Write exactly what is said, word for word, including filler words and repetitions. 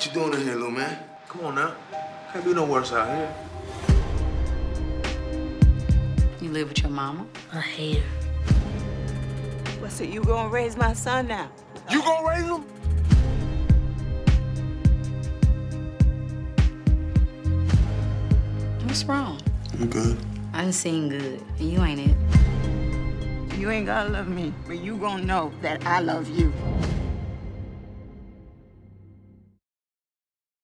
What you doing in here, little man? Come on now. Can't be no worse out here. You live with your mama? I hate her. Well, so you gonna raise my son now? You gonna raise him? What's wrong? I'm good. I'm seeing good, and you ain't it. You ain't gonna love me, but you gonna know that I love you.